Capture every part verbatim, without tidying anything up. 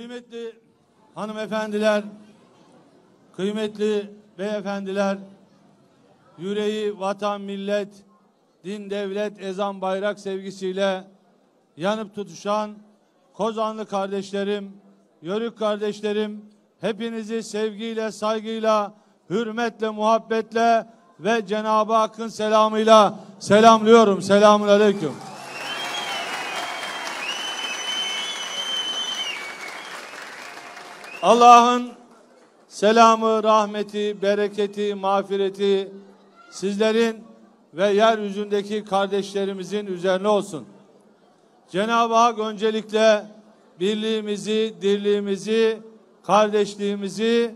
Kıymetli hanımefendiler, kıymetli beyefendiler, yüreği vatan, millet, din, devlet, ezan, bayrak sevgisiyle yanıp tutuşan Kozanlı kardeşlerim, Yörük kardeşlerim, hepinizi sevgiyle, saygıyla, hürmetle, muhabbetle ve Cenab-ı Hakk'ın selamıyla selamlıyorum. Selamünaleyküm. Allah'ın selamı, rahmeti, bereketi, mağfireti sizlerin ve yeryüzündeki kardeşlerimizin üzerine olsun. Cenab-ı Hak öncelikle birliğimizi, dirliğimizi, kardeşliğimizi,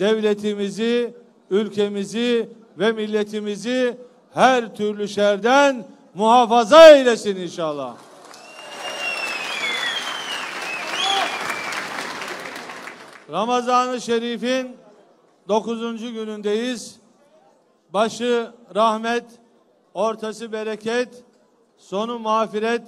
devletimizi, ülkemizi ve milletimizi her türlü şerden muhafaza eylesin inşallah. Ramazan-ı Şerif'in dokuzuncu günündeyiz. Başı rahmet, ortası bereket, sonu mağfiret,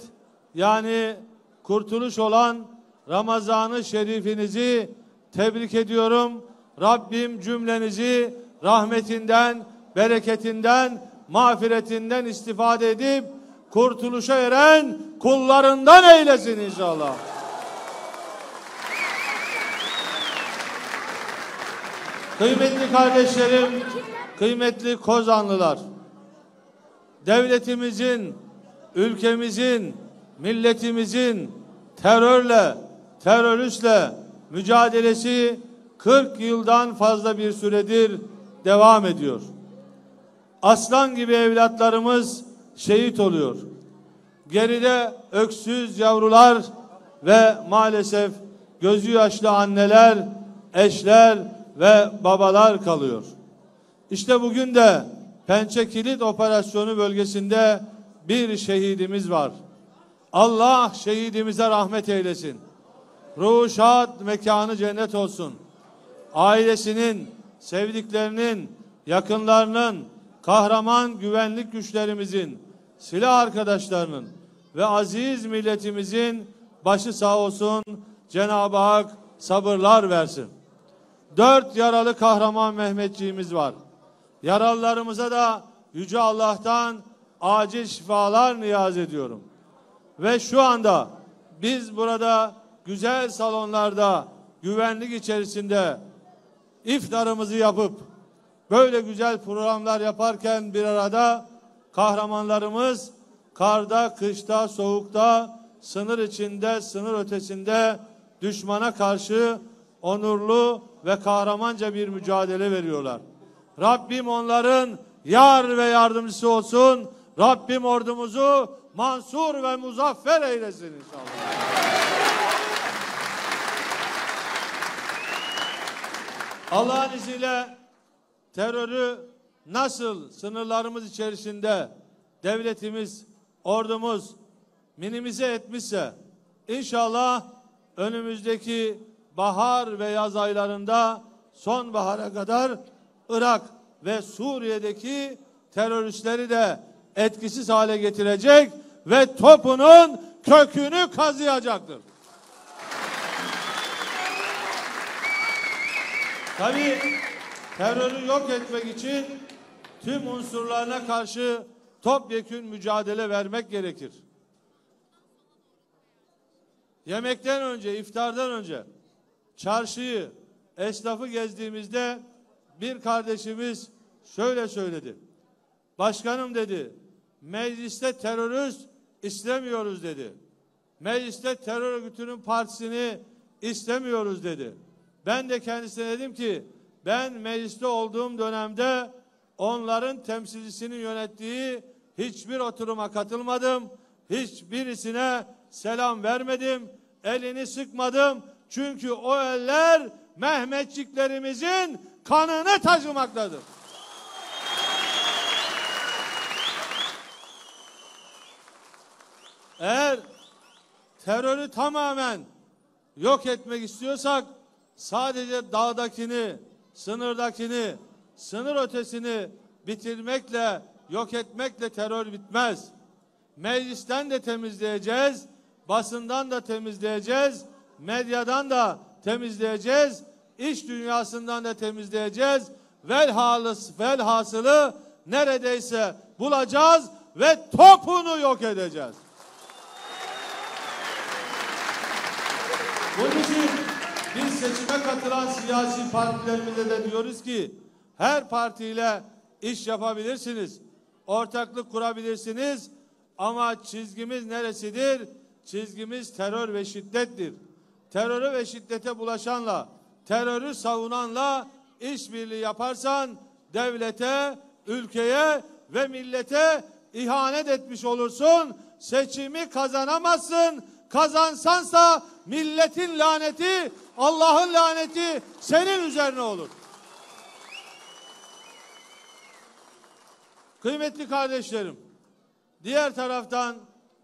yani kurtuluş olan Ramazan-ı Şerif'inizi tebrik ediyorum. Rabbim cümlenizi rahmetinden, bereketinden, mağfiretinden istifade edip kurtuluşa eren kullarından eylesin inşallah. Kıymetli kardeşlerim, kıymetli Kozanlılar, devletimizin, ülkemizin, milletimizin terörle, teröristle mücadelesi kırk yıldan fazla bir süredir devam ediyor. Aslan gibi evlatlarımız şehit oluyor. Geride öksüz yavrular ve maalesef gözü yaşlı anneler, eşler ve babalar kalıyor. İşte bugün de Pençe Kilit operasyonu bölgesinde bir şehidimiz var. Allah şehidimize rahmet eylesin. Ruhu şad, mekanı cennet olsun. Ailesinin, sevdiklerinin, yakınlarının, kahraman güvenlik güçlerimizin, silah arkadaşlarının ve aziz milletimizin başı sağ olsun. Cenab-ı Hak sabırlar versin. Dört yaralı kahraman Mehmetçiğimiz var. Yaralılarımıza da Yüce Allah'tan acil şifalar niyaz ediyorum. Ve şu anda biz burada güzel salonlarda güvenlik içerisinde iftarımızı yapıp böyle güzel programlar yaparken bir arada kahramanlarımız karda, kışta, soğukta, sınır içinde, sınır ötesinde düşmana karşı onurlu ve kahramanca bir mücadele veriyorlar. Rabbim onların yar ve yardımcısı olsun. Rabbim ordumuzu mansur ve muzaffer eylesin inşallah. Allah'ın izniyle terörü nasıl sınırlarımız içerisinde devletimiz, ordumuz minimize etmişse inşallah önümüzdeki bahar ve yaz aylarında sonbahara kadar Irak ve Suriye'deki teröristleri de etkisiz hale getirecek ve topunun kökünü kazıyacaktır. Tabii terörü yok etmek için tüm unsurlarına karşı topyekün mücadele vermek gerekir. Yemekten önce, iftardan önce çarşıyı, esnafı gezdiğimizde bir kardeşimiz şöyle söyledi. Başkanım dedi, mecliste terörist istemiyoruz dedi. Mecliste terör örgütünün partisini istemiyoruz dedi. Ben de kendisine dedim ki ben mecliste olduğum dönemde onların temsilcisinin yönettiği hiçbir oturuma katılmadım. Hiçbirisine selam vermedim. Elini sıkmadım. Çünkü o eller Mehmetçiklerimizin kanını taşımaktadır. Eğer terörü tamamen yok etmek istiyorsak sadece dağdakini, sınırdakini, sınır ötesini bitirmekle, yok etmekle terör bitmez. Meclisten de temizleyeceğiz, basından da temizleyeceğiz, medyadan da temizleyeceğiz, iş dünyasından da temizleyeceğiz. Velhalıs, velhasılı neredeyse bulacağız ve topunu yok edeceğiz. Bunun için biz seçime katılan siyasi partilerimize de diyoruz ki her partiyle iş yapabilirsiniz, ortaklık kurabilirsiniz ama çizgimiz neresidir? Çizgimiz terör ve şiddettir. Terörü ve şiddete bulaşanla, terörü savunanla işbirliği yaparsan devlete, ülkeye ve millete ihanet etmiş olursun. Seçimi kazanamazsın. Kazansansa milletin laneti, Allah'ın laneti senin üzerine olur. Kıymetli kardeşlerim, diğer taraftan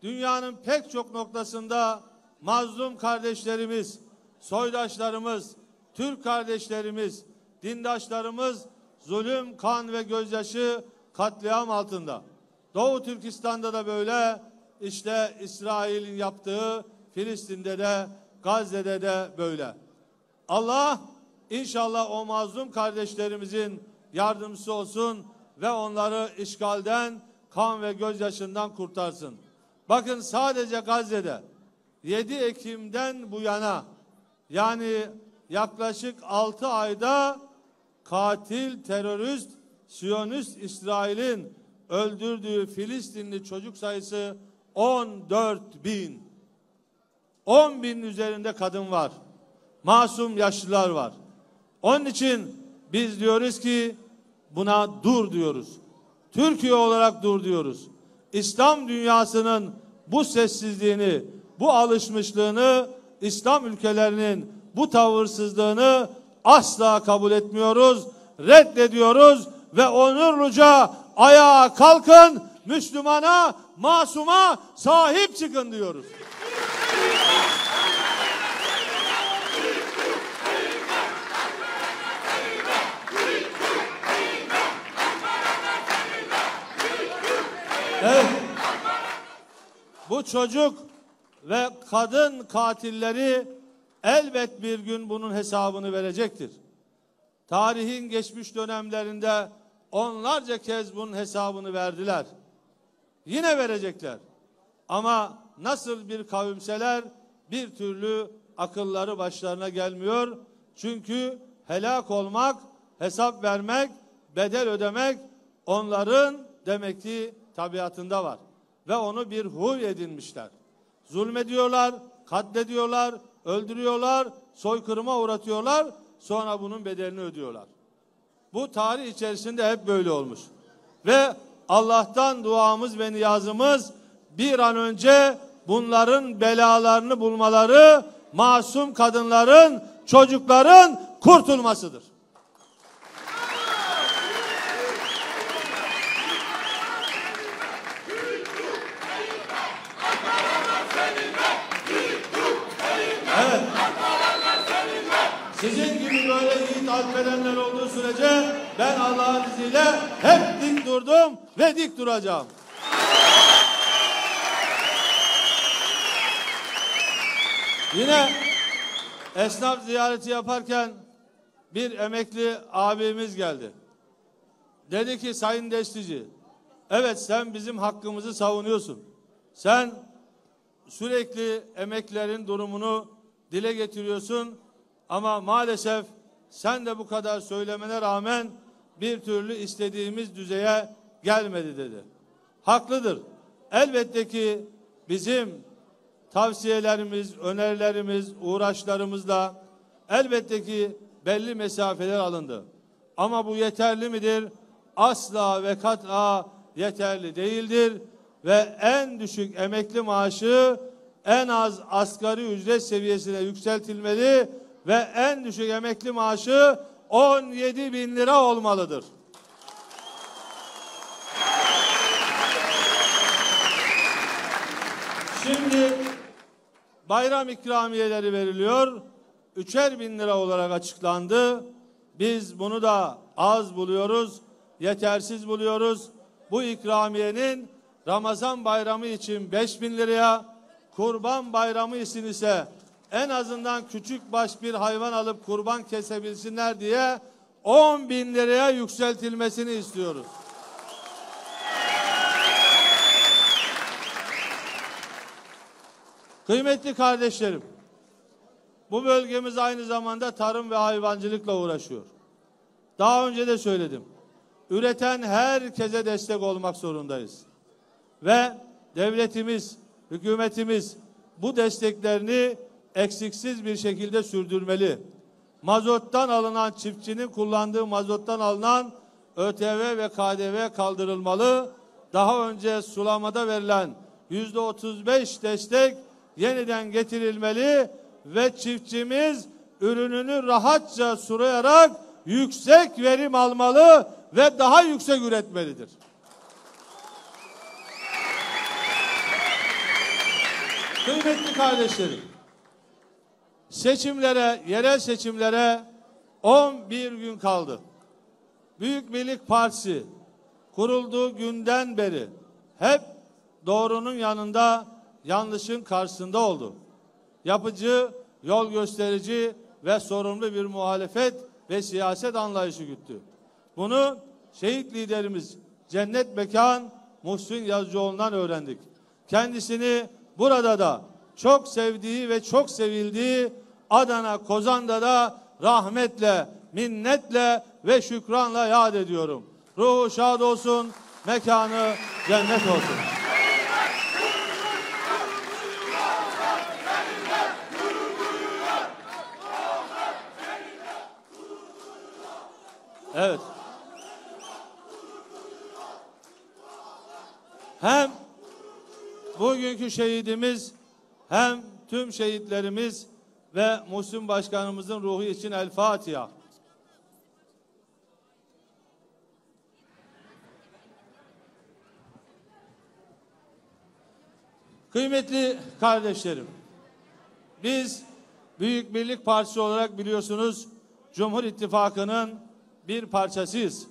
dünyanın pek çok noktasında mazlum kardeşlerimiz, soydaşlarımız, Türk kardeşlerimiz, dindaşlarımız zulüm, kan ve gözyaşı, katliam altında. Doğu Türkistan'da da böyle, işte İsrail'in yaptığı Filistin'de de, Gazze'de de böyle. Allah inşallah o mazlum kardeşlerimizin yardımcısı olsun ve onları işgalden, kan ve gözyaşından kurtarsın. Bakın sadece Gazze'de yedi Ekim'den bu yana, yani yaklaşık altı ayda katil, terörist, Siyonist İsrail'in öldürdüğü Filistinli çocuk sayısı on dört bin. on binin üzerinde kadın var. Masum yaşlılar var. Onun için biz diyoruz ki buna dur diyoruz. Türkiye olarak dur diyoruz. İslam dünyasının bu sessizliğini, bu alışmışlığını, İslam ülkelerinin bu tavırsızlığını asla kabul etmiyoruz, reddediyoruz ve onurluca ayağa kalkın, Müslümana, masuma sahip çıkın diyoruz. Evet. Bu çocuk ve kadın katilleri elbet bir gün bunun hesabını verecektir. Tarihin geçmiş dönemlerinde onlarca kez bunun hesabını verdiler. Yine verecekler. Ama nasıl bir kavimseler bir türlü akılları başlarına gelmiyor. Çünkü helak olmak, hesap vermek, bedel ödemek onların demek ki tabiatında var. Ve onu bir huy edinmişler. Zulmediyorlar, katlediyorlar, öldürüyorlar, soykırıma uğratıyorlar, sonra bunun bedelini ödüyorlar. Bu tarih içerisinde hep böyle olmuş. Ve Allah'tan duamız ve niyazımız bir an önce bunların belalarını bulmaları, masum kadınların, çocukların kurtulmasıdır. Evet. Sizin gibi böyle yiğit alperenler olduğu sürece ben Allah'ın izniyle hep dik durdum ve dik duracağım. Yine esnaf ziyareti yaparken bir emekli abimiz geldi. Dedi ki Sayın Destici, evet sen bizim hakkımızı savunuyorsun. Sen sürekli emeklilerin durumunu dile getiriyorsun. Ama maalesef sen de bu kadar söylemene rağmen bir türlü istediğimiz düzeye gelmedi dedi. Haklıdır. Elbette ki bizim tavsiyelerimiz, önerilerimiz, uğraşlarımızla elbette ki belli mesafeler alındı. Ama bu yeterli midir? Asla ve kat'a yeterli değildir. Ve en düşük emekli maaşı en az asgari ücret seviyesine yükseltilmeli ve en düşük emekli maaşı on yedi bin lira olmalıdır. Şimdi bayram ikramiyeleri veriliyor. Üçer bin lira olarak açıklandı. Biz bunu da az buluyoruz, yetersiz buluyoruz. Bu ikramiyenin Ramazan bayramı için beş bin liraya, Kurban bayramı için ise en azından küçük baş bir hayvan alıp kurban kesebilsinler diye on bin liraya yükseltilmesini istiyoruz. Kıymetli kardeşlerim, bu bölgemiz aynı zamanda tarım ve hayvancılıkla uğraşıyor. Daha önce de söyledim. Üreten herkese destek olmak zorundayız. Ve devletimiz, hükümetimiz bu desteklerini eksiksiz bir şekilde sürdürmeli. Mazottan alınan, çiftçinin kullandığı mazottan alınan Ö T V ve K D V kaldırılmalı. Daha önce sulamada verilen yüzde otuz beş destek yeniden getirilmeli ve çiftçimiz ürününü rahatça sulayarak yüksek verim almalı ve daha yüksek üretmelidir. Kıymetli kardeşlerim, seçimlere, yerel seçimlere on bir gün kaldı. Büyük Birlik Partisi kurulduğu günden beri hep doğrunun yanında, yanlışın karşısında oldu. Yapıcı, yol gösterici ve sorumlu bir muhalefet ve siyaset anlayışı güttü. Bunu şehit liderimiz Cennet Mekan Muhsin Yazıcıoğlu'ndan öğrendik. Kendisini burada da çok sevdiği ve çok sevildiği Adana, Kozan'da da rahmetle, minnetle ve şükranla yad ediyorum. Ruhu şad olsun, mekanı cennet olsun. Evet. Hem bugünkü şehidimiz, hem tüm şehitlerimiz ve Muhsin Başkanımızın ruhu için El Fatiha. Kıymetli kardeşlerim, biz Büyük Birlik Partisi olarak biliyorsunuz Cumhur İttifakı'nın bir parçasıyız.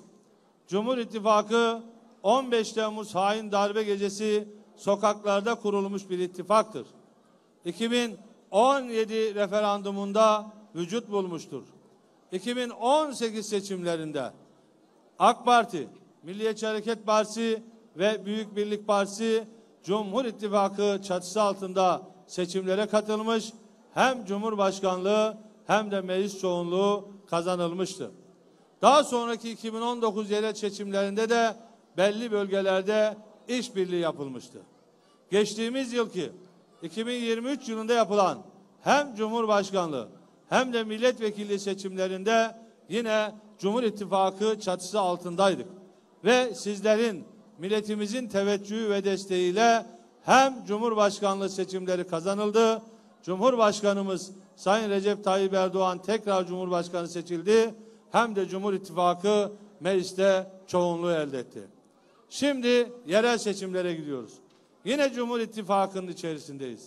Cumhur İttifakı on beş Temmuz hain darbe gecesi sokaklarda kurulmuş bir ittifaktır. iki bin on yedi referandumunda vücut bulmuştur. iki bin on sekiz seçimlerinde AK Parti, Milliyetçi Hareket Partisi ve Büyük Birlik Partisi Cumhur İttifakı çatısı altında seçimlere katılmış, hem Cumhurbaşkanlığı hem de meclis çoğunluğu kazanılmıştı. Daha sonraki iki bin on dokuz yerel seçimlerinde de belli bölgelerde işbirliği yapılmıştı. Geçtiğimiz yılki iki bin yirmi üç yılında yapılan hem Cumhurbaşkanlığı hem de milletvekili seçimlerinde yine Cumhur İttifakı çatısı altındaydık. Ve sizlerin, milletimizin teveccühü ve desteğiyle hem Cumhurbaşkanlığı seçimleri kazanıldı. Cumhurbaşkanımız Sayın Recep Tayyip Erdoğan tekrar Cumhurbaşkanı seçildi. Hem de Cumhur İttifakı mecliste çoğunluğu elde etti. Şimdi yerel seçimlere gidiyoruz. Yine Cumhur İttifakı'nın içerisindeyiz.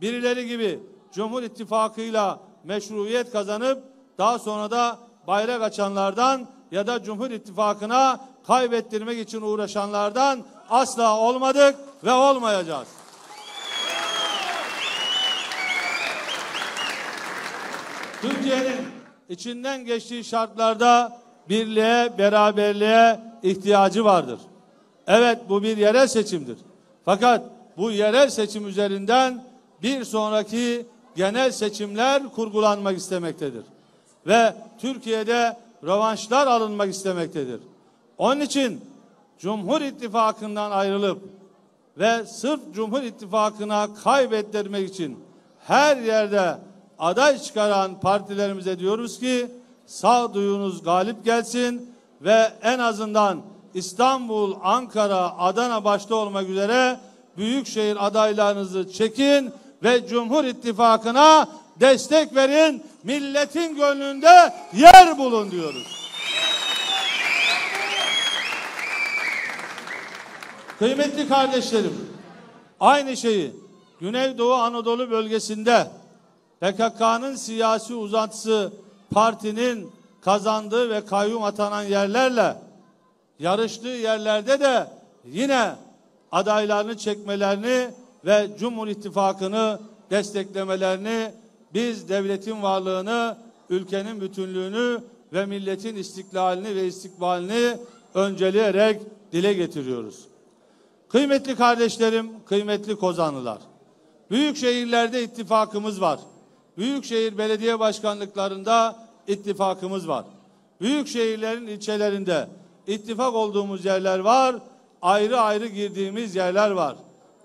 Birileri gibi Cumhur İttifakı'yla meşruiyet kazanıp daha sonra da bayrak açanlardan ya da Cumhur İttifakı'na kaybettirmek için uğraşanlardan asla olmadık ve olmayacağız. Türkiye'nin içinden geçtiği şartlarda birliğe, beraberliğe ihtiyacı vardır. Evet, bu bir yerel seçimdir. Fakat bu yerel seçim üzerinden bir sonraki genel seçimler kurgulanmak istemektedir. Ve Türkiye'de rövanşlar alınmak istemektedir. Onun için Cumhur İttifakı'ndan ayrılıp ve sırf Cumhur İttifakı'na kaybettirmek için her yerde aday çıkaran partilerimize diyoruz ki sağduyunuz galip gelsin ve en azından İstanbul, Ankara, Adana başta olmak üzere büyükşehir adaylarınızı çekin ve Cumhur İttifakı'na destek verin, milletin gönlünde yer bulun diyoruz. Kıymetli kardeşlerim, aynı şeyi Güneydoğu Anadolu bölgesinde P K K'nın siyasi uzantısı partinin kazandığı ve kayyum atanan yerlerle yarıştığı yerlerde de yine adaylarını çekmelerini ve Cumhur İttifakı'nı desteklemelerini Biz devletin varlığını, ülkenin bütünlüğünü ve milletin istiklalini ve istikbalini önceleyerek dile getiriyoruz. Kıymetli kardeşlerim, kıymetli Kozanlılar, büyük şehirlerde ittifakımız var. Büyükşehir belediye başkanlıklarında ittifakımız var. Büyük şehirlerin ilçelerinde ittifak olduğumuz yerler var, ayrı ayrı girdiğimiz yerler var.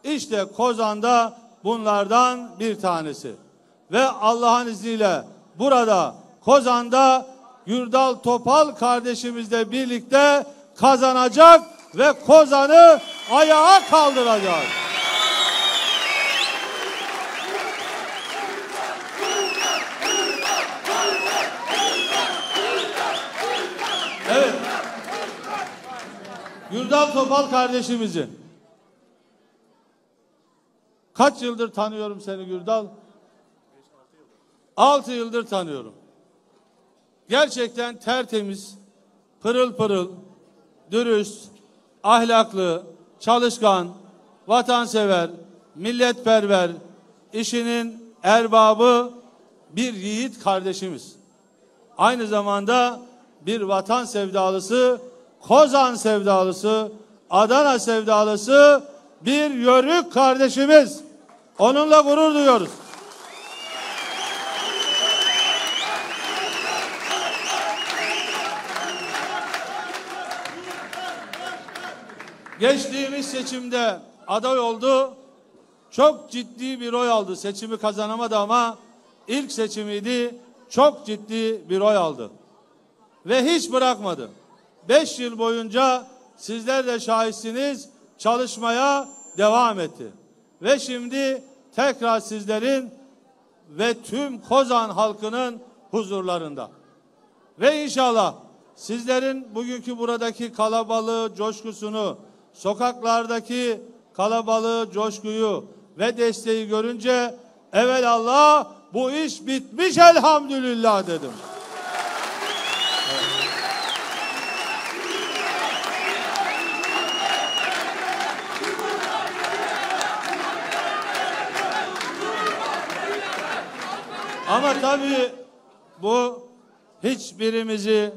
İşte Kozan'da bunlardan bir tanesi. Ve Allah'ın izniyle burada Kozan'da Gürdal Topal kardeşimizle birlikte kazanacak ve Kozan'ı ayağa kaldıracak. Evet. Gürdal Topal kardeşimizi kaç yıldır tanıyorum seni Gürdal? Altı yıldır tanıyorum. Gerçekten tertemiz, pırıl pırıl, dürüst, ahlaklı, çalışkan, vatansever, milletperver, işinin erbabı bir yiğit kardeşimiz. Aynı zamanda bir vatan sevdalısı, Kozan sevdalısı, Adana sevdalısı bir yörük kardeşimiz. Onunla gurur duyuyoruz. Geçtiğimiz seçimde aday oldu. Çok ciddi bir oy aldı. Seçimi kazanamadı ama ilk seçimiydi. Çok ciddi bir oy aldı. Ve hiç bırakmadı. Beş yıl boyunca sizler de şahitsiniz, çalışmaya devam etti. Ve şimdi tekrar sizlerin ve tüm Kozan halkının huzurlarında. Ve inşallah sizlerin bugünkü buradaki kalabalığı, coşkusunu, sokaklardaki kalabalığı, coşkuyu ve desteği görünce evelallah bu iş bitmiş elhamdülillah dedim. Evet. Ama tabii bu hiçbirimizi,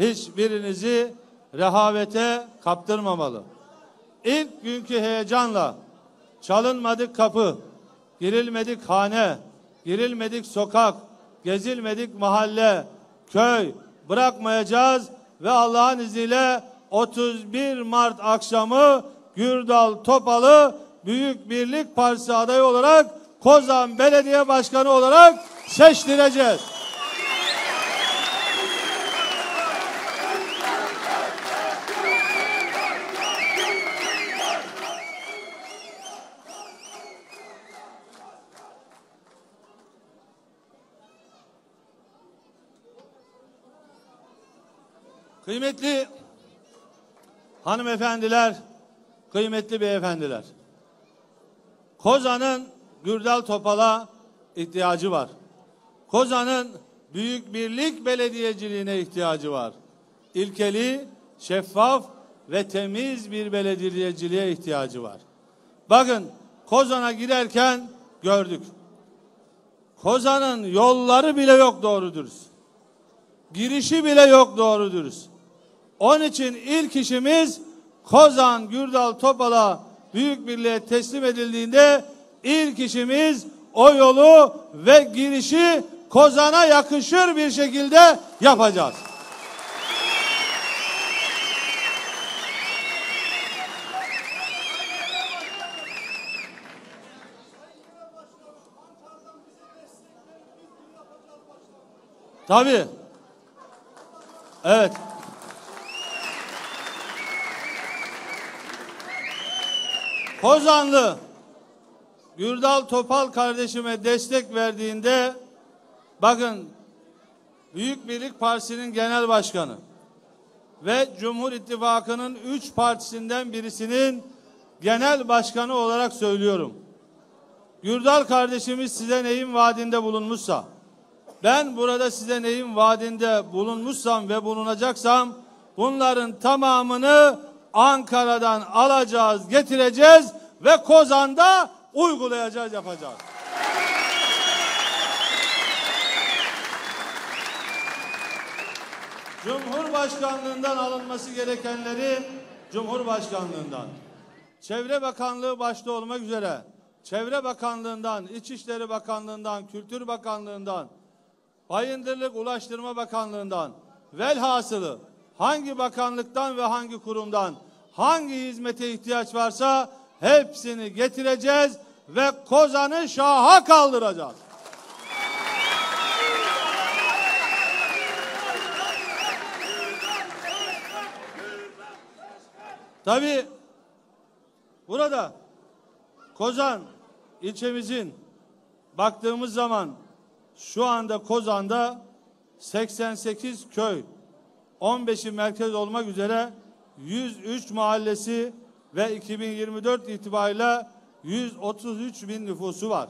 hiçbirinizi rehavete kaptırmamalı. İlk günkü heyecanla çalınmadık kapı, girilmedik hane, girilmedik sokak, gezilmedik mahalle, köy bırakmayacağız ve Allah'ın izniyle otuz bir Mart akşamı Gürdal Topal'ı Büyük Birlik Partisi adayı olarak Kozan Belediye Başkanı olarak seçtireceğiz. Kıymetli hanımefendiler, kıymetli beyefendiler, Kozan'ın Gürdal Topal'a ihtiyacı var. Kozan'ın Büyük Birlik belediyeciliğine ihtiyacı var. İlkeli, şeffaf ve temiz bir belediyeciliğe ihtiyacı var. Bakın Kozan'a girerken gördük. Kozan'ın yolları bile yok doğru dürüst. Girişi bile yok doğru dürüst. Onun için ilk işimiz Kozan Gürdal Topal'a Büyük Birliğe teslim edildiğinde ilk işimiz o yolu ve girişi Kozan'a yakışır bir şekilde yapacağız. Tabii. Evet. Kozanlı Gürdal Topal kardeşime destek verdiğinde bakın Büyük Birlik Partisi'nin genel başkanı ve Cumhur İttifakı'nın üç partisinden birisinin genel başkanı olarak söylüyorum. Gürdal kardeşimiz size neyin vaadinde bulunmuşsa, ben burada size neyin vaadinde bulunmuşsam ve bulunacaksam bunların tamamını Ankara'dan alacağız, getireceğiz ve Kozan'da uygulayacağız, yapacağız. Cumhurbaşkanlığından alınması gerekenleri Cumhurbaşkanlığından, Çevre Bakanlığı başta olmak üzere Çevre Bakanlığından, İçişleri Bakanlığından, Kültür Bakanlığından, Bayındırlık Ulaştırma Bakanlığından, velhasılı hangi bakanlıktan ve hangi kurumdan hangi hizmete ihtiyaç varsa hepsini getireceğiz ve Kozan'ı şaha kaldıracağız. Tabii burada Kozan ilçemizin baktığımız zaman şu anda Kozan'da seksen sekiz köy, on beşi merkez olmak üzere yüz üç mahallesi ve iki bin yirmi dört itibariyle yüz otuz üç bin nüfusu var.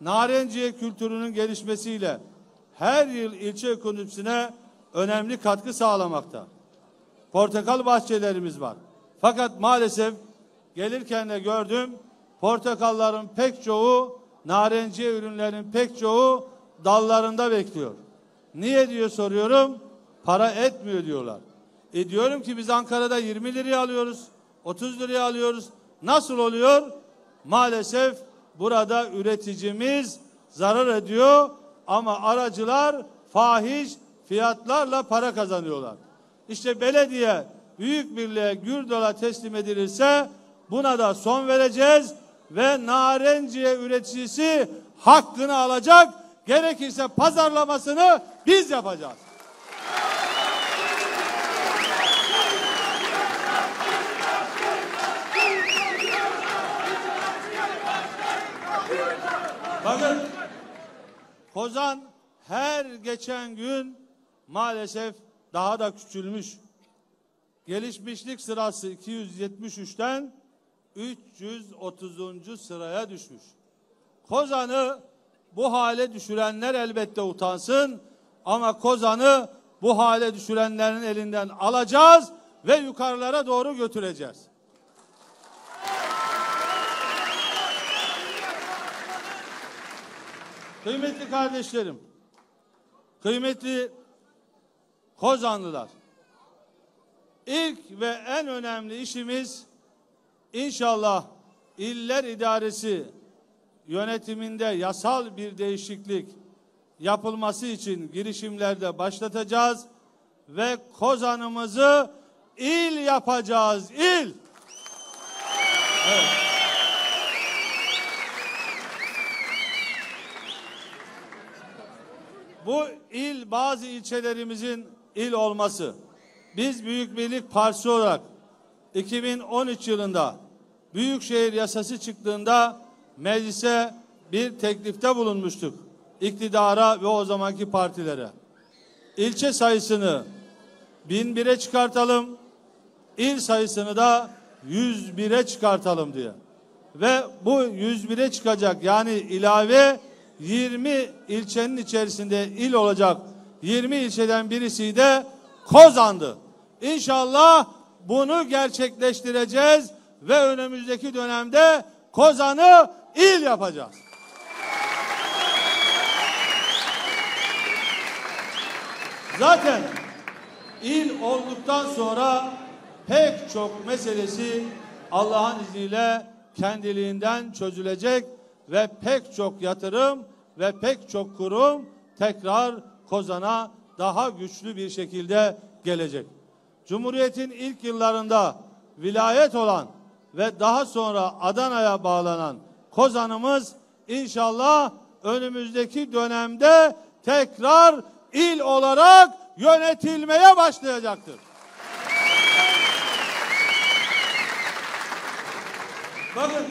Narenciye kültürünün gelişmesiyle her yıl ilçe ekonomisine önemli katkı sağlamakta. Portakal bahçelerimiz var. Fakat maalesef gelirken de gördüm, portakalların pek çoğu, narenciye ürünlerin pek çoğu dallarında bekliyor. Niye diye soruyorum, para etmiyor diyorlar. E diyorum ki biz Ankara'da yirmi liraya alıyoruz, otuz liraya alıyoruz. Nasıl oluyor? Maalesef burada üreticimiz zarar ediyor ama aracılar fahiş fiyatlarla para kazanıyorlar. İşte belediye Büyük Birliğe, Gürdal'a teslim edilirse buna da son vereceğiz ve narenciye üreticisi hakkını alacak, gerekirse pazarlamasını biz yapacağız. Bakın, Kozan her geçen gün maalesef daha da küçülmüş. Gelişmişlik sırası iki yüz yetmiş üçten üç yüz otuzuncu sıraya düşmüş. Kozan'ı bu hale düşürenler elbette utansın ama Kozan'ı bu hale düşürenlerin elinden alacağız ve yukarılara doğru götüreceğiz. Kıymetli kardeşlerim, kıymetli Kozanlılar, ilk ve en önemli işimiz inşallah iller idaresi yönetiminde yasal bir değişiklik yapılması için girişimlerde başlatacağız ve Kozan'ımızı il yapacağız, il. Evet. Bu il bazı ilçelerimizin il olması. Biz Büyük Birlik Partisi olarak iki bin on üç yılında Büyükşehir Yasası çıktığında meclise bir teklifte bulunmuştuk. İktidara ve o zamanki partilere. İlçe sayısını bin bire çıkartalım, il sayısını da yüz bire çıkartalım diye. Ve bu yüz bire çıkacak yani ilave yirmi ilçenin içerisinde il olacak yirmi ilçeden birisi de Kozan'dı. İnşallah bunu gerçekleştireceğiz ve önümüzdeki dönemde Kozan'ı il yapacağız. Zaten il olduktan sonra pek çok meselesi Allah'ın izniyle kendiliğinden çözülecek ve pek çok yatırım ve pek çok kurum tekrar Kozan'a daha güçlü bir şekilde gelecek. Cumhuriyet'in ilk yıllarında vilayet olan ve daha sonra Adana'ya bağlanan Kozan'ımız inşallah önümüzdeki dönemde tekrar il olarak yönetilmeye başlayacaktır. Bakın,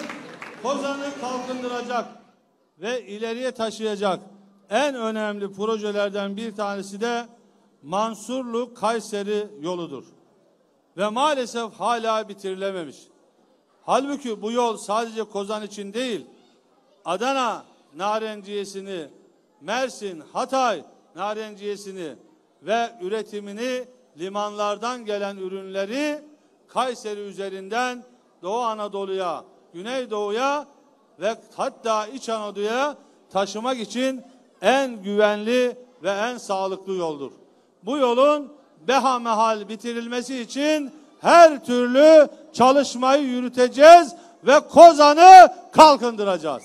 Kozan'ı kalkındıracak ve ileriye taşıyacak en önemli projelerden bir tanesi de Mansurlu-Kayseri yoludur. Ve maalesef hala bitirilememiş. Halbuki bu yol sadece Kozan için değil, Adana narenciyesini, Mersin, Hatay narenciyesini ve üretimini limanlardan gelen ürünleri Kayseri üzerinden Doğu Anadolu'ya, Güneydoğu'ya ve hatta İç Anadolu'ya taşımak için en güvenli ve en sağlıklı yoldur. bu yolun behamehal bitirilmesi için her türlü çalışmayı yürüteceğiz ve Kozan'ı kalkındıracağız.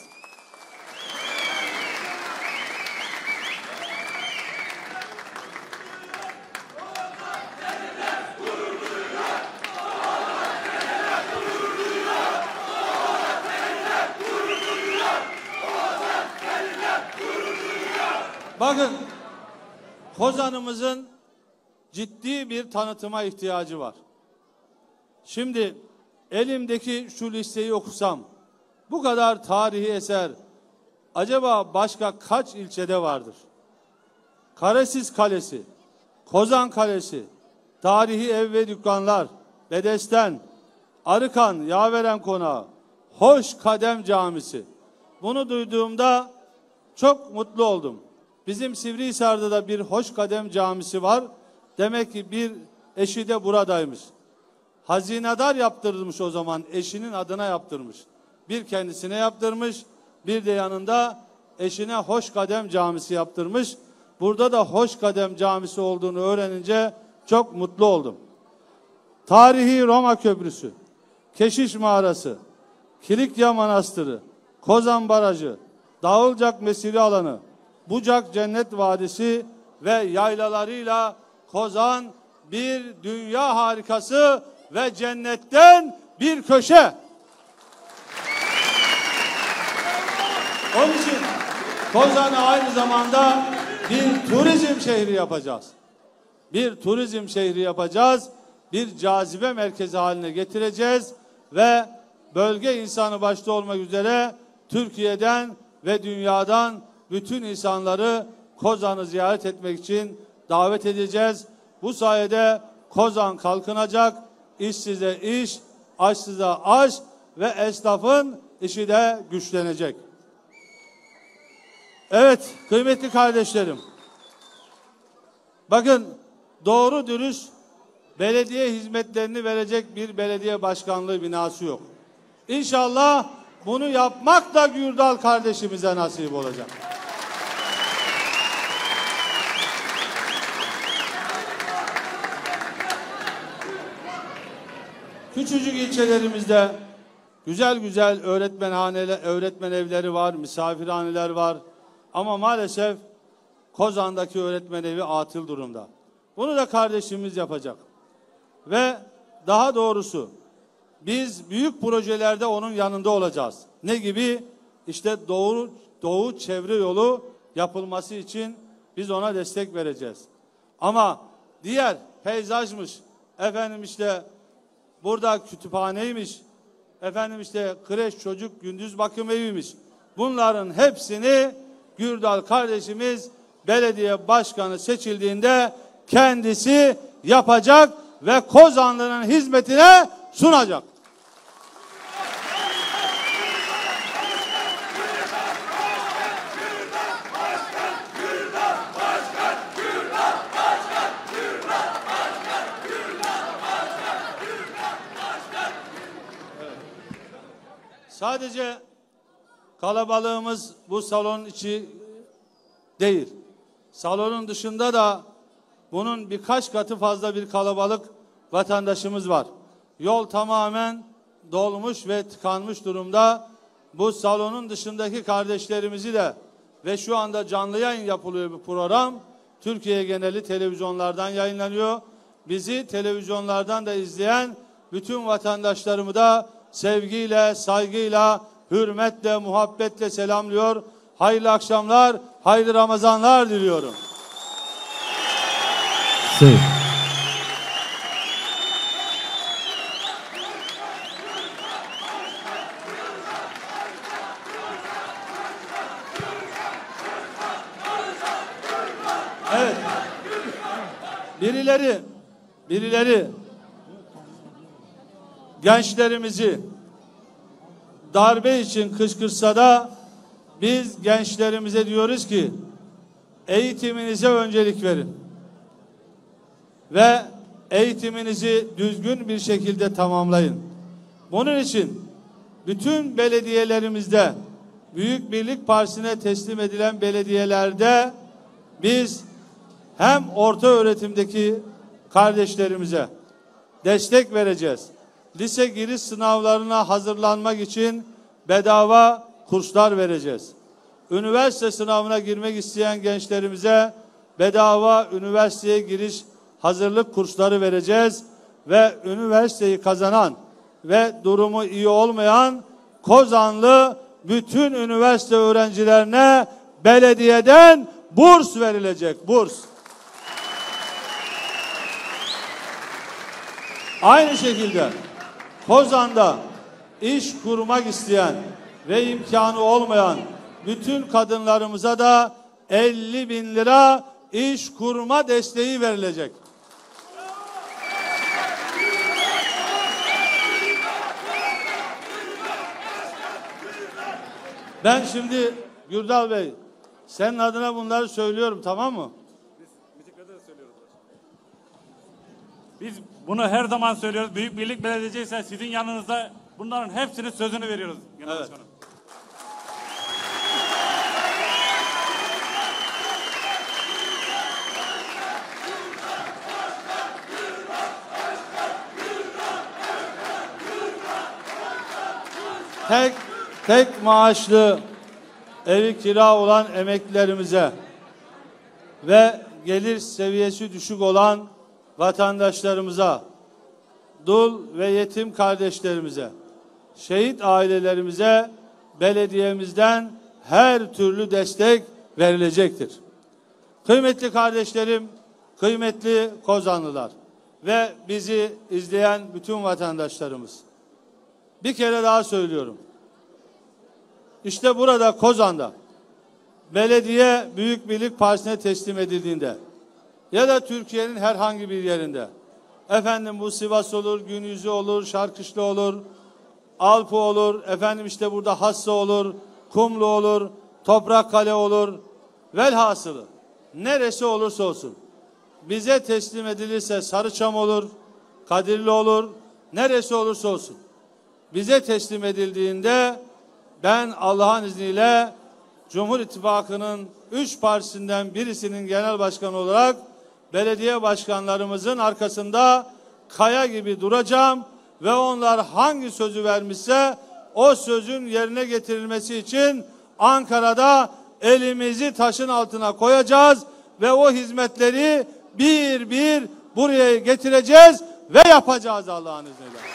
Bakın, Kozan'ımızın ciddi bir tanıtıma ihtiyacı var. Şimdi elimdeki şu listeyi okusam, bu kadar tarihi eser acaba başka kaç ilçede vardır? Karesiz Kalesi, Kozan Kalesi, tarihi ev ve dükkanlar, Bedesten, Arıkan, Yaveren Konağı, Hoş Kadem Camisi. Bunu duyduğumda çok mutlu oldum. Bizim Sivrihisar'da da bir Hoş Kadem Camisi var. Demek ki bir eşi de buradaymış. Hazinedar yaptırmış o zaman, eşinin adına yaptırmış. Bir kendisine yaptırmış, bir de yanında eşine Hoş Kadem Camisi yaptırmış. Burada da Hoş Kadem Camisi olduğunu öğrenince çok mutlu oldum. Tarihi Roma Köprüsü, Keşiş Mağarası, Kilikya Manastırı, Kozan Barajı, Dağılcak Mesire Alanı, Bucak Cennet Vadisi ve yaylalarıyla Kozan bir dünya harikası ve cennetten bir köşe. Onun için Kozan'ı aynı zamanda bir turizm şehri yapacağız. Bir turizm şehri yapacağız. Bir cazibe merkezi haline getireceğiz ve bölge insanı başta olmak üzere Türkiye'den ve dünyadan bütün insanları Kozan'ı ziyaret etmek için davet edeceğiz. Bu sayede Kozan kalkınacak, işsize iş, açsıza aş ve esnafın işi de güçlenecek. Evet, kıymetli kardeşlerim. Bakın, doğru dürüst belediye hizmetlerini verecek bir belediye başkanlığı binası yok. İnşallah bunu yapmak da Gürdal kardeşimize nasip olacak. Küçücük ilçelerimizde güzel güzel öğretmenhaneler, öğretmen evleri var, misafirhaneler var. Ama maalesef Kozan'daki öğretmen evi atıl durumda. Bunu da kardeşimiz yapacak. Ve daha doğrusu biz büyük projelerde onun yanında olacağız. Ne gibi? İşte Doğu, Doğu Çevre Yolu yapılması için biz ona destek vereceğiz. Ama diğer peyzajmış, efendim işte burada kütüphaneymiş, efendim işte kreş, çocuk, gündüz bakım eviymiş. Bunların hepsini Gürdal kardeşimiz belediye başkanı seçildiğinde kendisi yapacak ve Kozanlı'nın hizmetine sunacak. Sadece kalabalığımız bu salon içi değil. Salonun dışında da bunun birkaç katı fazla bir kalabalık vatandaşımız var. Yol tamamen dolmuş ve tıkanmış durumda. Bu salonun dışındaki kardeşlerimizi de ve şu anda canlı yayın yapılıyor bir program. Türkiye geneli televizyonlardan yayınlanıyor. Bizi televizyonlardan da izleyen bütün vatandaşlarımı da sevgiyle, saygıyla, hürmetle, muhabbetle selamlıyor. Hayırlı akşamlar, hayırlı Ramazanlar diliyorum. Sev. Evet. Birileri, birileri gençlerimizi darbe için kışkırtsa da biz gençlerimize diyoruz ki eğitiminize öncelik verin ve eğitiminizi düzgün bir şekilde tamamlayın. Bunun için bütün belediyelerimizde, Büyük Birlik Partisi'ne teslim edilen belediyelerde biz hem orta öğretimdeki kardeşlerimize destek vereceğiz. Lise giriş sınavlarına hazırlanmak için bedava kurslar vereceğiz. Üniversite sınavına girmek isteyen gençlerimize bedava üniversiteye giriş hazırlık kursları vereceğiz ve üniversiteyi kazanan ve durumu iyi olmayan Kozanlı bütün üniversite öğrencilerine belediyeden burs verilecek. Burs. Aynı şekilde Kozan'da iş kurmak isteyen ve imkanı olmayan bütün kadınlarımıza da elli bin lira iş kurma desteği verilecek. Ben şimdi Gürdal Bey, senin adına bunları söylüyorum, tamam mı? Biz bunu her zaman söylüyoruz. Büyük Birlik Belediyesi'yse sizin yanınızda bunların hepsinin sözünü veriyoruz. Evet. Tek, tek maaşlı evi kira olan emeklilerimize ve gelir seviyesi düşük olan vatandaşlarımıza, dul ve yetim kardeşlerimize, şehit ailelerimize belediyemizden her türlü destek verilecektir. Kıymetli kardeşlerim, kıymetli Kozanlılar ve bizi izleyen bütün vatandaşlarımız, bir kere daha söylüyorum. İşte burada Kozan'da belediye Büyük Birlik Partisi'ne teslim edildiğinde ya da Türkiye'nin herhangi bir yerinde, efendim bu Sivas olur, Gün Yüzü olur, Şarkışlı olur, Alpı olur, efendim işte burada Hassa olur, Kumlu olur, Toprak Kale olur, velhasılı neresi olursa olsun bize teslim edilirse, Sarıçam olur, Kadirli olur, neresi olursa olsun bize teslim edildiğinde ben Allah'ın izniyle Cumhur İttifakı'nın üç partisinden birisinin genel başkanı olarak belediye başkanlarımızın arkasında kaya gibi duracağım ve onlar hangi sözü vermişse o sözün yerine getirilmesi için Ankara'da elimizi taşın altına koyacağız ve o hizmetleri bir bir buraya getireceğiz ve yapacağız Allah'ın izniyle.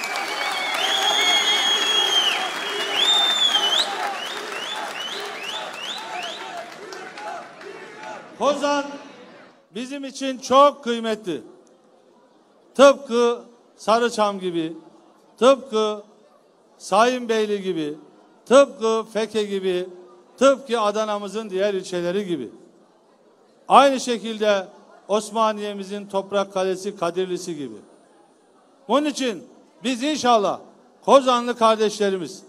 Kozan bizim için çok kıymetli. Tıpkı Sarıçam gibi, tıpkı Sayınbeyli gibi, tıpkı Feke gibi, tıpkı Adana'mızın diğer ilçeleri gibi. Aynı şekilde Osmaniye'mizin Toprak Kalesi, Kadirlisi gibi. Bunun için biz inşallah Kozanlı kardeşlerimiz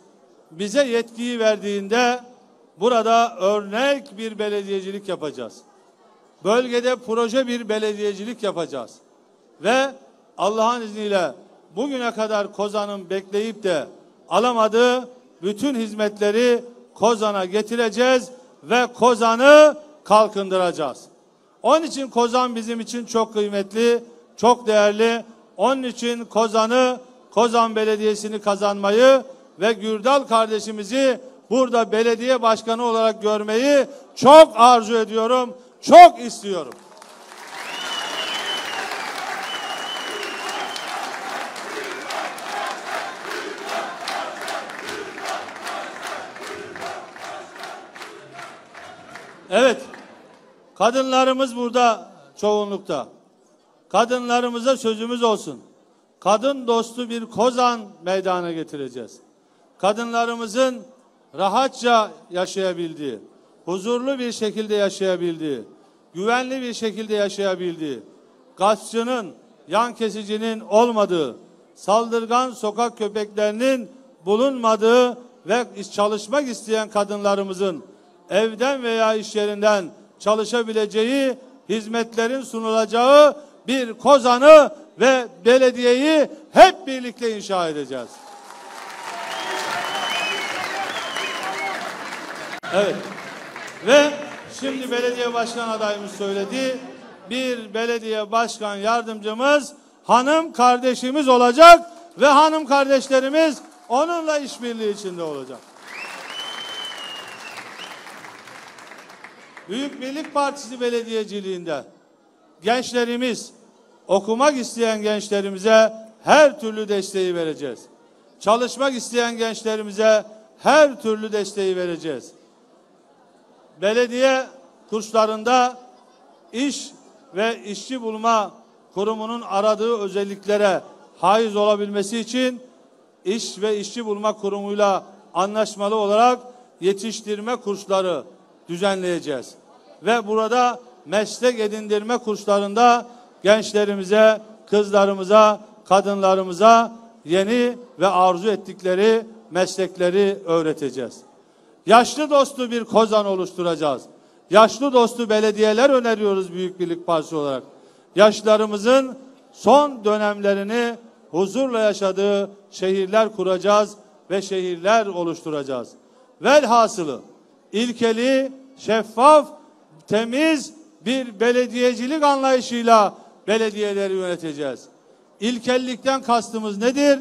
bize yetkiyi verdiğinde burada örnek bir belediyecilik yapacağız. Bölgede proje bir belediyecilik yapacağız. Ve Allah'ın izniyle bugüne kadar Kozan'ın bekleyip de alamadığı bütün hizmetleri Kozan'a getireceğiz ve Kozan'ı kalkındıracağız. Onun için Kozan bizim için çok kıymetli, çok değerli. Onun için Kozan'ı, Kozan Belediyesi'ni kazanmayı ve Gürdal kardeşimizi burada belediye başkanı olarak görmeyi çok arzu ediyorum. Çok istiyorum. Evet. Kadınlarımız burada çoğunlukta. Kadınlarımıza sözümüz olsun. Kadın dostu bir Kozan meydana getireceğiz. Kadınlarımızın rahatça yaşayabildiği, huzurlu bir şekilde yaşayabildiği, güvenli bir şekilde yaşayabildiği, gaspçının, yan kesicinin olmadığı, saldırgan sokak köpeklerinin bulunmadığı ve çalışmak isteyen kadınlarımızın evden veya iş yerinden çalışabileceği, hizmetlerin sunulacağı bir Kozan'ı ve belediyeyi hep birlikte inşa edeceğiz. Evet. Ve şimdi belediye başkan adayımız söyledi. bir belediye başkan yardımcımız hanım kardeşimiz olacak ve hanım kardeşlerimiz onunla işbirliği içinde olacak. Büyük Birlik Partisi belediyeciliğinde gençlerimiz, okumak isteyen gençlerimize her türlü desteği vereceğiz. Çalışmak isteyen gençlerimize her türlü desteği vereceğiz. Belediye kurslarında iş ve işçi bulma kurumunun aradığı özelliklere haiz olabilmesi için iş ve işçi bulma kurumuyla anlaşmalı olarak yetiştirme kursları düzenleyeceğiz. Ve burada meslek edindirme kurslarında gençlerimize, kızlarımıza, kadınlarımıza yeni ve arzu ettikleri meslekleri öğreteceğiz. Yaşlı dostu bir Kozan oluşturacağız. Yaşlı dostu belediyeler öneriyoruz Büyük Birlik Partisi olarak. Yaşlarımızın son dönemlerini huzurla yaşadığı şehirler kuracağız ve şehirler oluşturacağız. Velhasılı ilkeli, şeffaf, temiz bir belediyecilik anlayışıyla belediyeleri yöneteceğiz. İlkellikten kastımız nedir?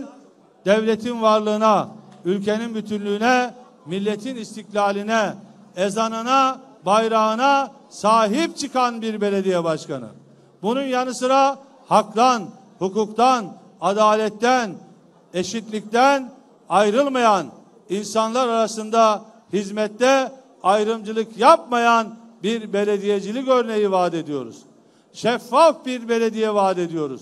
Devletin varlığına, ülkenin bütünlüğüne, milletin istiklaline, ezanına, bayrağına sahip çıkan bir belediye başkanı. Bunun yanı sıra haktan, hukuktan, adaletten, eşitlikten ayrılmayan, insanlar arasında hizmette ayrımcılık yapmayan bir belediyecilik örneği vaat ediyoruz. Şeffaf bir belediye vaat ediyoruz.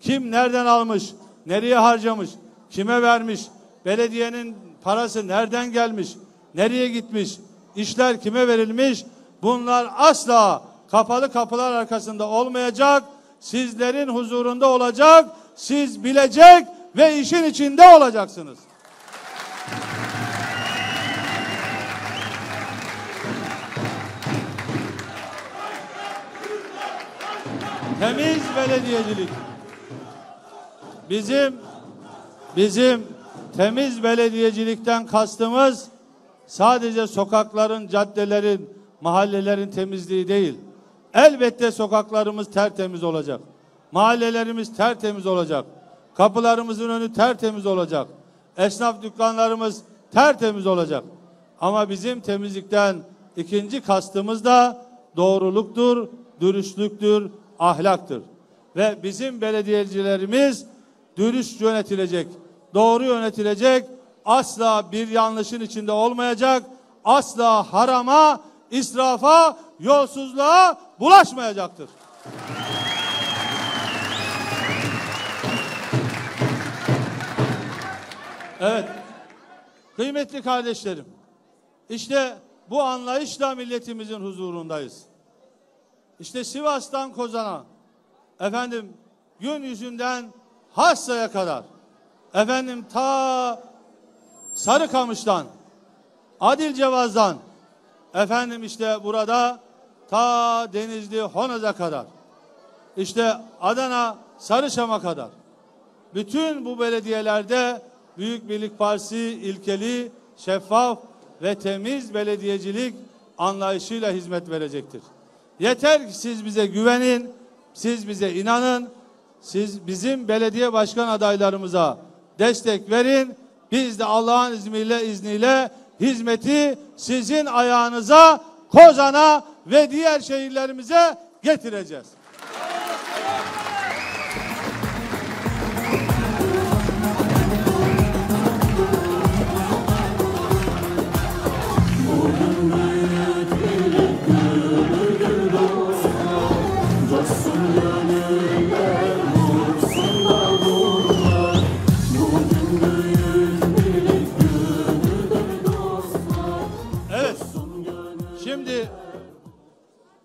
Kim nereden almış, nereye harcamış, kime vermiş, belediyenin parası nereden gelmiş, nereye gitmiş, işler kime verilmiş, bunlar asla kapalı kapılar arkasında olmayacak, sizlerin huzurunda olacak, siz bilecek ve işin içinde olacaksınız. Temiz belediyecilik. Bizim bizim temiz belediyecilikten kastımız sadece sokakların, caddelerin, mahallelerin temizliği değil. Elbette sokaklarımız tertemiz olacak. Mahallelerimiz tertemiz olacak. Kapılarımızın önü tertemiz olacak. Esnaf dükkanlarımız tertemiz olacak. Ama bizim temizlikten ikinci kastımız da doğruluktur, dürüstlüktür, ahlaktır. Ve bizim belediyecilerimiz dürüst yönetilecek, doğru yönetilecek, asla bir yanlışın içinde olmayacak, asla harama, israfa, yolsuzluğa bulaşmayacaktır. Evet, kıymetli kardeşlerim, işte bu anlayışla milletimizin huzurundayız. İşte Sivas'tan Kozan'a, efendim gün yüzünden Hassa'ya kadar, efendim ta Sarıkamış'tan, Adilcevaz'dan, efendim işte burada ta Denizli Honaz'a kadar, işte Adana Sarıçam'a kadar. Bütün bu belediyelerde Büyük Birlik Partisi ilkeli, şeffaf ve temiz belediyecilik anlayışıyla hizmet verecektir. Yeter ki siz bize güvenin, siz bize inanın, siz bizim belediye başkan adaylarımıza destek verin. Biz de Allah'ın izniyle, izniyle hizmeti sizin ayağınıza, Kozan'a ve diğer şehirlerimize getireceğiz.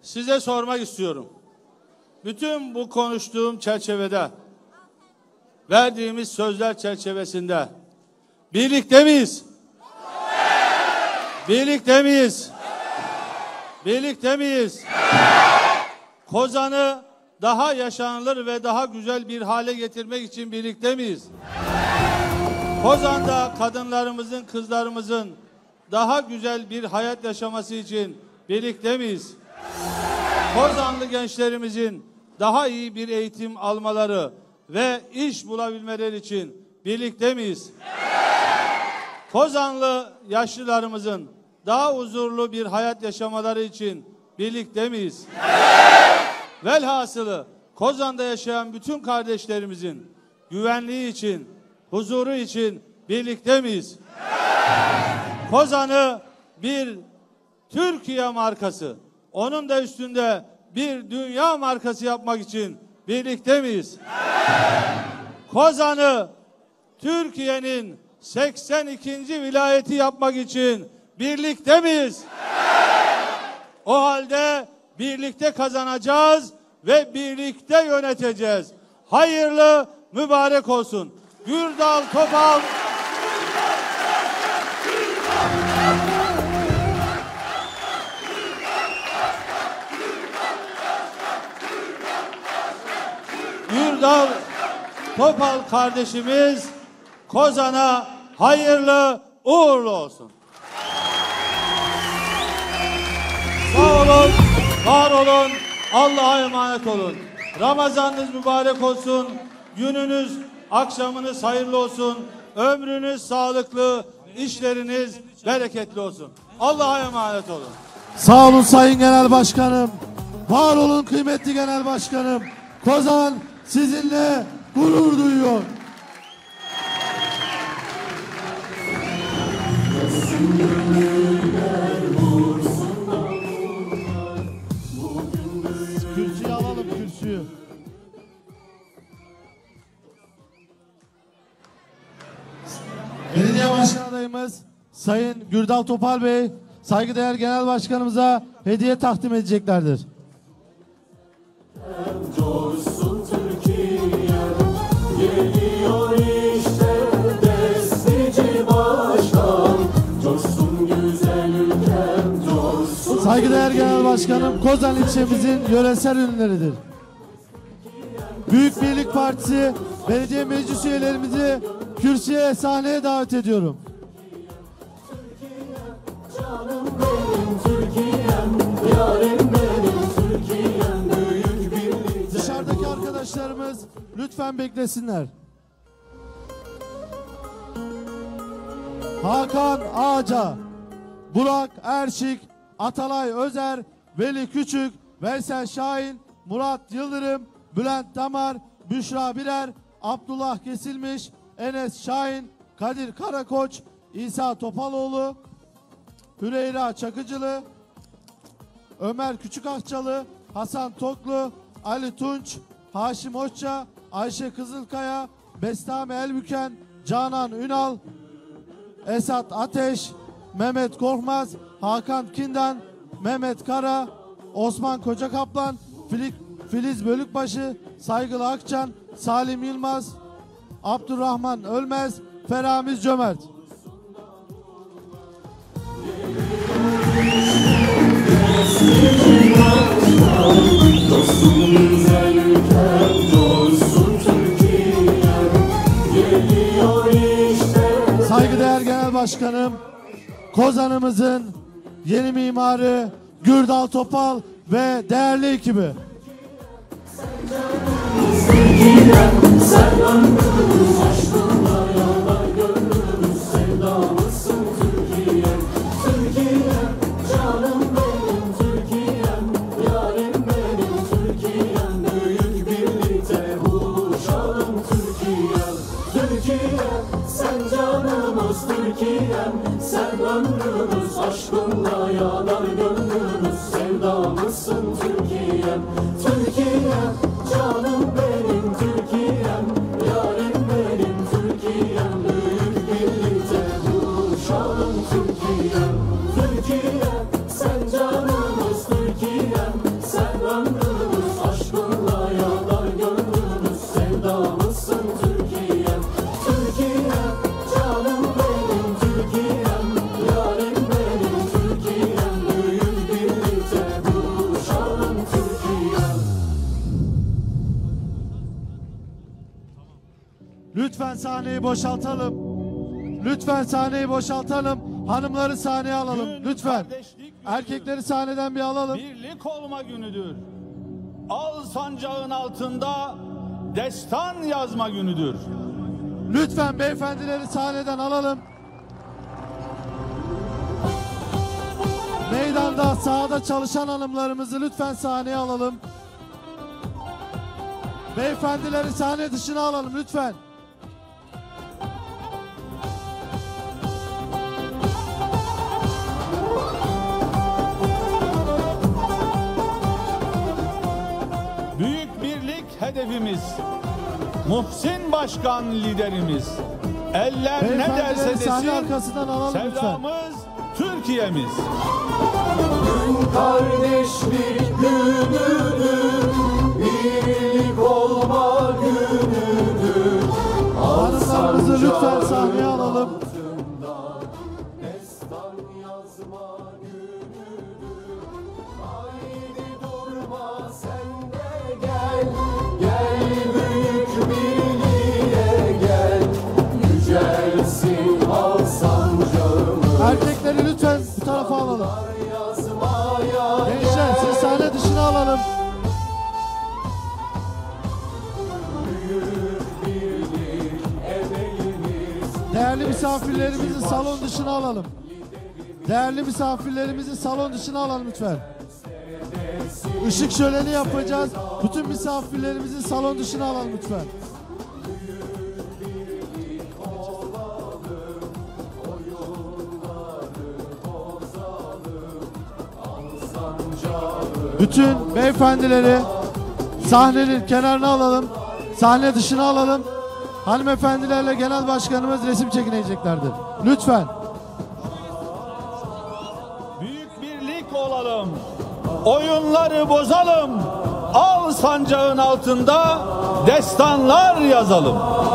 Size sormak istiyorum. Bütün bu konuştuğum çerçevede, verdiğimiz sözler çerçevesinde birlikte miyiz? Evet. Birlikte miyiz? Evet. Birlikte miyiz? Evet. Kozan'ı daha yaşanılır ve daha güzel bir hale getirmek için birlikte miyiz? Evet. Kozan'da kadınlarımızın, kızlarımızın daha güzel bir hayat yaşaması için birlikte miyiz? Kozanlı gençlerimizin daha iyi bir eğitim almaları ve iş bulabilmeleri için birlikte miyiz? Evet. Kozanlı yaşlılarımızın daha huzurlu bir hayat yaşamaları için birlikte miyiz? Evet. Velhasılı Kozan'da yaşayan bütün kardeşlerimizin güvenliği için, huzuru için birlikte miyiz? Evet. Kozan'ı bir Türkiye markası, onun da üstünde bir dünya markası yapmak için birlikte miyiz? Evet. Kozan'ı Türkiye'nin seksen ikinci vilayeti yapmak için birlikte miyiz? Evet. O halde birlikte kazanacağız ve birlikte yöneteceğiz. Hayırlı mübarek olsun. Gürdal Topal. Gürdal Topal kardeşimiz Kozan'a hayırlı uğurlu olsun. Sağ olun, var olun, Allah'a emanet olun. Ramazanınız mübarek olsun. Gününüz, akşamınız hayırlı olsun. Ömrünüz sağlıklı, işleriniz bereketli olsun. Allah'a emanet olun. Sağ olun Sayın Genel Başkanım. Var olun kıymetli Genel Başkanım. Kozan sizinle gurur duyuyor. Kürsüyü alalım, kürsüyü. Belediye Başkan adayımız Sayın Gürdal Topal Bey, saygıdeğer Genel Başkanımıza hediye takdim edeceklerdir. Coşsun Türkiye, geliyor işte destici başkan. Coşsun güzel ülkem, coşsun. Saygıdeğer Genel Başkanım, Kozan ilçemizin yöresel ürünleridir. Büyük Birlik Partisi belediye meclis üyelerimizi kürsüye, sahneye davet ediyorum. Türkiye, canım benim Türkiye'm, yarim benim Türkiye'm. Dışarıdaki arkadaşlarımız lütfen beklesinler. Hakan Ağaca, Burak Erşik, Atalay Özer, Veli Küçük, Veysel Şahin, Murat Yıldırım, Bülent Damar, Büşra Birer, Abdullah Kesilmiş, Enes Şahin, Kadir Karakoç, İsa Topaloğlu, Hüreyra Çakıcılı, Ömer Küçükakçalı, Hasan Toklu, Ali Tunç, Haşim Hoşça, Ayşe Kızılkaya, Bestami Elbüken, Canan Ünal, Esat Ateş, Mehmet Korkmaz, Hakan Kindan, Mehmet Kara, Osman Kocakaplan, Filiz Bölükbaşı, Saygılı Akçan, Salim Yılmaz, Abdurrahman Ölmez, Feramiz Cömert. Saygıdeğer Genel Başkanım, Kozan'ımızın yeni mimarı Gürdal Topal ve değerli ekibi. Sen ömrümüz aşkınla yanar gönlümüz, sevdamızsın Türkiye'm. Türkiye'm, canım benim Türkiye'm, yarim benim Türkiye'm. Büyük birlikte buluşalım Türkiye'm. Türkiye'm, sen canımız Türkiye'm. Sen ömrümüz aşkınla yanar gönlümüz, sevdamızsın Türkiye'm. Türkiye'm, canım lütfen sahneyi boşaltalım. Lütfen sahneyi boşaltalım. Hanımları sahneye alalım Gün lütfen. Erkekleri sahneden bir alalım. Birlik olma günüdür. Al sancağın altında destan yazma günüdür. Lütfen beyefendileri sahneden alalım. Meydanda, sahada çalışan hanımlarımızı lütfen sahneye alalım. Beyefendileri sahne dışına alalım lütfen. Büyük birlik hedefimiz. Muhsin Başkan liderimiz. Eller ne derse desin, sevdamız Türkiye'miz. Gün kardeşlik günüdür, birlik olma günüdür. Hanımlarımızı lütfen sahneye alalım. Erkekleri lütfen bu tarafa alalım. Gençler siz sahne dışına alalım. Değerli misafirlerimizi salon dışına alalım. Değerli misafirlerimizi salon dışına alalım lütfen. Işık şöleni yapacağız. Bütün misafirlerimizi salon dışına alalım lütfen. Bütün beyefendileri sahnenin kenarına alalım, sahne dışına alalım. Hanımefendilerle genel başkanımız resim çekineceklerdir. Lütfen. Büyük birlik olalım, oyunları bozalım, al sancağın altında destanlar yazalım.